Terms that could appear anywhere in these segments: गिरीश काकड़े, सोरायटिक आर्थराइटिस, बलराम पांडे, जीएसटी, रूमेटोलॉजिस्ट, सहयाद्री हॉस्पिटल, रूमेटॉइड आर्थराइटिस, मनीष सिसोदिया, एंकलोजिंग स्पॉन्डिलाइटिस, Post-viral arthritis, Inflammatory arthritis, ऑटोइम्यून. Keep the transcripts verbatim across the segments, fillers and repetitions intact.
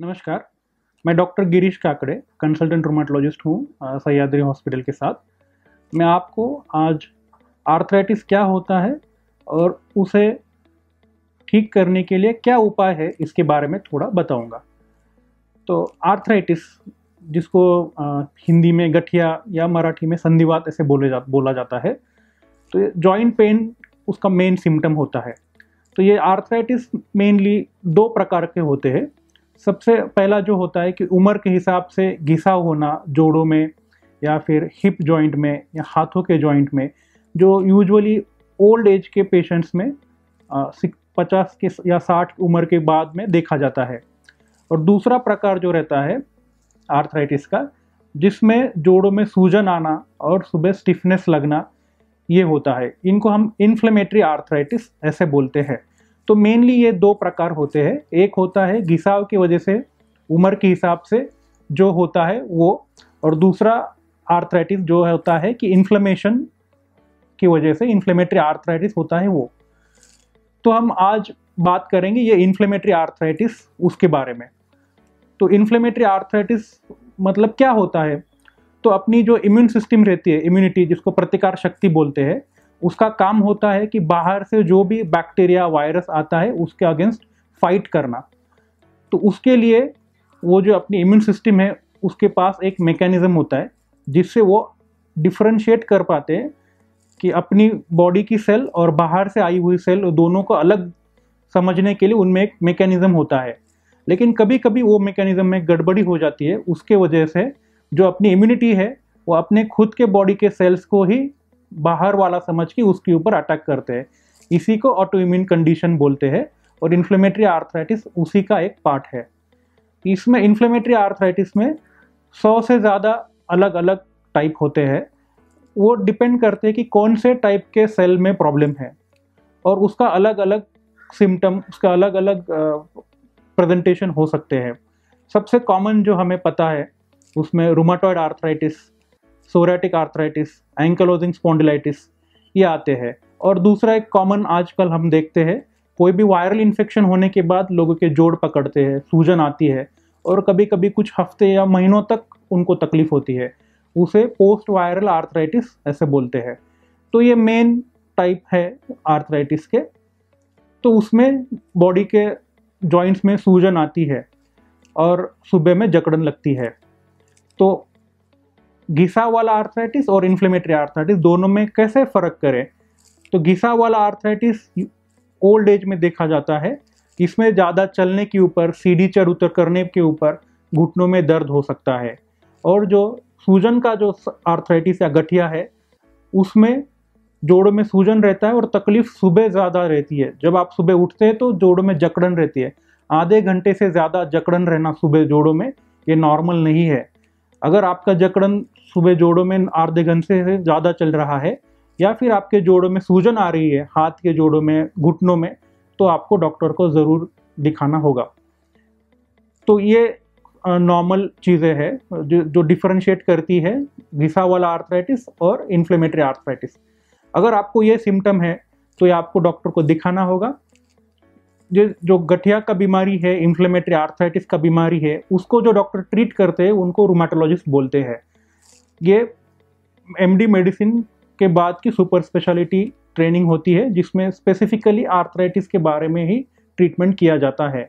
नमस्कार, मैं doctor गिरीश काकड़े consultant रूमेटोलॉजिस्ट हूँ सहयाद्री हॉस्पिटल के साथ। मैं आपको आज आर्थराइटिस क्या होता है और उसे ठीक करने के लिए क्या उपाय है इसके बारे में थोड़ा बताऊँगा। तो आर्थराइटिस, जिसको आ, हिंदी में गठिया या मराठी में संधिवात ऐसे बोले जा बोला जाता है, तो जॉइंट पेन उसका मेन सिम्टम होता है। तो ये आर्थराइटिस मेनली दो प्रकार के होते हैं। सबसे पहला जो होता है कि उम्र के हिसाब से घिसाव होना जोड़ों में या फिर हिप जॉइंट में या हाथों के जॉइंट में, जो यूजुअली ओल्ड एज के पेशेंट्स में पचास के या साठ उम्र के बाद में देखा जाता है। और दूसरा प्रकार जो रहता है आर्थराइटिस का, जिसमें जोड़ों में सूजन आना और सुबह स्टिफनेस लगना, ये होता है। इनको हम इन्फ्लेमेटरी आर्थराइटिस ऐसे बोलते हैं। तो मेनली ये दो प्रकार होते हैं। एक होता है घिसाव की वजह से उम्र के हिसाब से जो होता है वो, और दूसरा आर्थराइटिस जो होता है कि इन्फ्लेमेशन की वजह से इन्फ्लेमेटरी आर्थराइटिस होता है वो। तो हम आज बात करेंगे ये इन्फ्लेमेटरी आर्थराइटिस उसके बारे में। तो इन्फ्लेमेटरी आर्थराइटिस मतलब क्या होता है? तो अपनी जो इम्यून सिस्टम रहती है, इम्यूनिटी जिसको प्रतिकार शक्ति बोलते हैं, उसका काम होता है कि बाहर से जो भी बैक्टीरिया वायरस आता है उसके अगेंस्ट फाइट करना। तो उसके लिए वो जो अपनी इम्यून सिस्टम है उसके पास एक मैकेनिज़्म होता है जिससे वो डिफरेंशिएट कर पाते हैं कि अपनी बॉडी की सेल और बाहर से आई हुई सेल, दोनों को अलग समझने के लिए उनमें एक मैकेनिज़्म होता है। लेकिन कभी कभी वो मैकेनिज़्म में गड़बड़ी हो जाती है। उसके वजह से जो अपनी इम्यूनिटी है वो अपने खुद के बॉडी के सेल्स को ही बाहर वाला समझ के उसके ऊपर अटैक करते हैं। इसी को ऑटोइम्यून कंडीशन बोलते हैं और इन्फ्लेमेटरी आर्थराइटिस उसी का एक पार्ट है। इसमें इन्फ्लेमेटरी आर्थराइटिस में सौ से ज़्यादा अलग अलग टाइप होते हैं। वो डिपेंड करते हैं कि कौन से टाइप के सेल में प्रॉब्लम है और उसका अलग अलग सिम्टम, उसका अलग अलग प्रेजेंटेशन हो सकते हैं। सबसे कॉमन जो हमें पता है उसमें रूमेटॉइड आर्थराइटिस, सोरायटिक आर्थराइटिस, एंकलोजिंग स्पॉन्डिलाइटिस ये आते हैं। और दूसरा एक कॉमन आजकल हम देखते हैं, कोई भी वायरल इन्फेक्शन होने के बाद लोगों के जोड़ पकड़ते हैं, सूजन आती है और कभी कभी कुछ हफ्ते या महीनों तक उनको तकलीफ होती है। उसे पोस्ट वायरल आर्थराइटिस ऐसे बोलते हैं। तो ये मेन टाइप है आर्थराइटिस के। तो उसमें बॉडी के जॉइंट्स में सूजन आती है और सुबह में जकड़न लगती है। तो घिसा वाला आर्थराइटिस और इन्फ्लेमेटरी आर्थराइटिस दोनों में कैसे फ़र्क करें? तो घिसा वाला आर्थराइटिस ओल्ड एज में देखा जाता है। इसमें ज़्यादा चलने के ऊपर, सीढ़ी चढ़ उतर करने के ऊपर घुटनों में दर्द हो सकता है। और जो सूजन का जो आर्थराइटिस या गठिया है उसमें जोड़ों में सूजन रहता है और तकलीफ सुबह ज़्यादा रहती है। जब आप सुबह उठते हैं तो जोड़ों में जकड़न रहती है। आधे घंटे से ज़्यादा जकड़न रहना सुबह जोड़ों में ये नॉर्मल नहीं है। अगर आपका जकड़न सुबह जोड़ों में आधे घंटे से ज़्यादा चल रहा है या फिर आपके जोड़ों में सूजन आ रही है, हाथ के जोड़ों में, घुटनों में, तो आपको डॉक्टर को ज़रूर दिखाना होगा। तो ये नॉर्मल चीज़ें हैं जो जो डिफरेंशिएट करती है घिसा वाला आर्थराइटिस और इन्फ्लेमेटरी आर्थराइटिस। अगर आपको ये सिम्टम है तो ये आपको डॉक्टर को दिखाना होगा। जो जो गठिया का बीमारी है, इन्फ्लेमेटरी आर्थराइटिस का बीमारी है, उसको जो डॉक्टर ट्रीट करते हैं उनको रूमेटोलॉजिस्ट बोलते हैं। ये एमडी मेडिसिन के बाद की सुपर स्पेशलिटी ट्रेनिंग होती है जिसमें स्पेसिफिकली आर्थराइटिस के बारे में ही ट्रीटमेंट किया जाता है।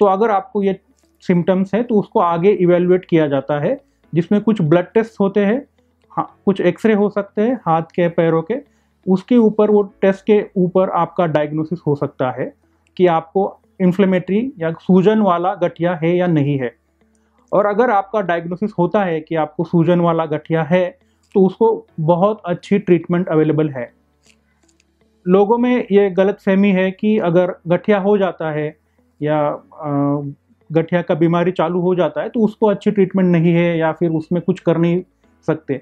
तो अगर आपको ये सिम्टम्स हैं तो उसको आगे इवेलुएट किया जाता है, जिसमें कुछ ब्लड टेस्ट होते हैं, हाँ, कुछ एक्सरे हो सकते हैं हाथ के, पैरों के। उसके ऊपर, वो टेस्ट के ऊपर आपका डायग्नोसिस हो सकता है कि आपको इन्फ्लेमेटरी या सूजन वाला गठिया है या नहीं है। और अगर आपका डायग्नोसिस होता है कि आपको सूजन वाला गठिया है तो उसको बहुत अच्छी ट्रीटमेंट अवेलेबल है। लोगों में ये गलतफहमी है कि अगर गठिया हो जाता है या गठिया का बीमारी चालू हो जाता है तो उसको अच्छी ट्रीटमेंट नहीं है या फिर उसमें कुछ कर नहीं सकते।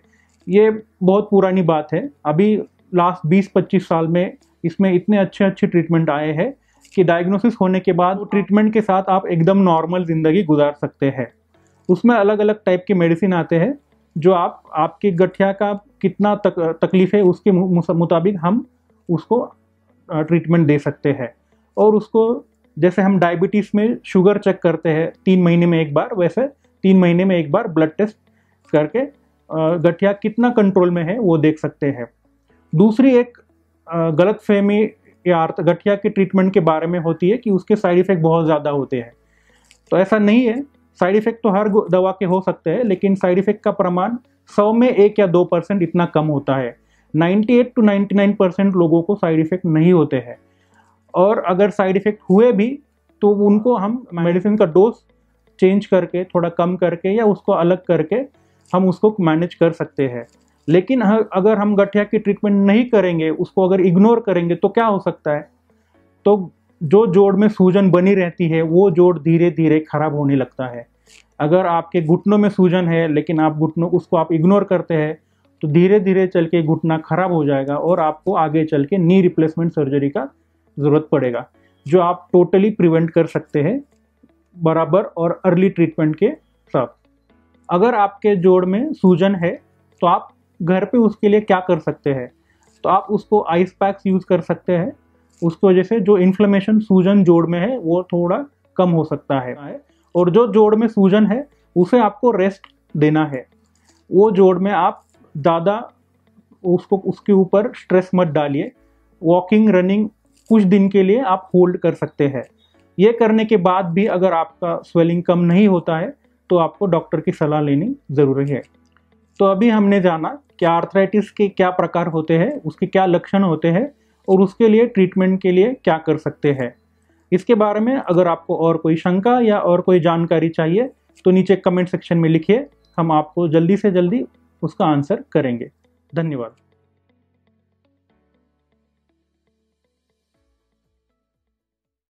ये बहुत पुरानी बात है। अभी लास्ट बीस पच्चीस साल में इसमें इतने अच्छे अच्छे ट्रीटमेंट आए हैं कि डायग्नोसिस होने के बाद ट्रीटमेंट के साथ आप एकदम नॉर्मल ज़िंदगी गुजार सकते हैं। उसमें अलग अलग टाइप के मेडिसिन आते हैं जो आप आपके गठिया का कितना तक, तकलीफ है उसके मुताबिक हम उसको ट्रीटमेंट दे सकते हैं और उसको जैसे हम डायबिटीज़ में शुगर चेक करते हैं तीन महीने में एक बार, वैसे तीन महीने में एक बार ब्लड टेस्ट करके गठिया कितना कंट्रोल में है वो देख सकते हैं। दूसरी एक गलतफहमी या गठिया के ट्रीटमेंट के बारे में होती है कि उसके साइड इफ़ेक्ट बहुत ज़्यादा होते हैं, तो ऐसा नहीं है। साइड इफ़ेक्ट तो हर दवा के हो सकते हैं, लेकिन साइड इफ़ेक्ट का प्रमाण सौ में एक या दो परसेंट इतना कम होता है। अट्ठानवे टू निन्यानवे परसेंट लोगों को साइड इफ़ेक्ट नहीं होते हैं, और अगर साइड इफ़ेक्ट हुए भी तो उनको हम मेडिसिन का डोज चेंज करके, थोड़ा कम करके या उसको अलग करके हम उसको मैनेज कर सकते हैं। लेकिन अगर हम गठिया की ट्रीटमेंट नहीं करेंगे, उसको अगर इग्नोर करेंगे तो क्या हो सकता है, तो जो जोड़ में सूजन बनी रहती है वो जोड़ धीरे धीरे खराब होने लगता है। अगर आपके घुटनों में सूजन है लेकिन आप घुटनों उसको आप इग्नोर करते हैं तो धीरे धीरे चल के घुटना खराब हो जाएगा और आपको आगे चल के नी रिप्लेसमेंट सर्जरी का ज़रूरत पड़ेगा, जो आप टोटली प्रिवेंट कर सकते हैं बराबर और अर्ली ट्रीटमेंट के साथ। अगर आपके जोड़ में सूजन है तो आप घर पे उसके लिए क्या कर सकते हैं, तो आप उसको आइस पैक्स यूज़ कर सकते हैं। उसकी वजह से जो इन्फ्लेमेशन सूजन जोड़ में है वो थोड़ा कम हो सकता है, और जो जोड़ में सूजन है उसे आपको रेस्ट देना है। वो जोड़ में आप ज़्यादा उसको उसके ऊपर स्ट्रेस मत डालिए। वॉकिंग, रनिंग कुछ दिन के लिए आप होल्ड कर सकते हैं। ये करने के बाद भी अगर आपका स्वेलिंग कम नहीं होता है तो आपको डॉक्टर की सलाह लेनी ज़रूरी है। तो अभी हमने जाना कि आर्थराइटिस के क्या प्रकार होते हैं, उसके क्या लक्षण होते हैं और उसके लिए ट्रीटमेंट के लिए क्या कर सकते हैं। इसके बारे में अगर आपको और कोई शंका या और कोई जानकारी चाहिए तो नीचे कमेंट सेक्शन में लिखिए, हम आपको जल्दी से जल्दी उसका आंसर करेंगे। धन्यवाद।